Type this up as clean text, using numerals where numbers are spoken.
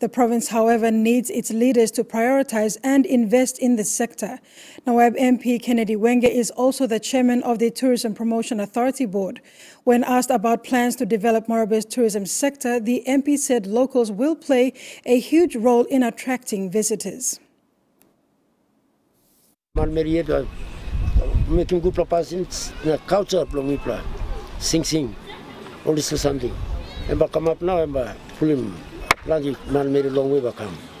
The province, however, needs its leaders to prioritize and invest in the sector. Nawab MP Kennedy Wenge is also the chairman of the Tourism Promotion Authority Board. When asked about plans to develop Morebe's tourism sector, the MP said locals will play a huge role in attracting visitors. All this something. Emba come up now, Emba pull him. Long way back home.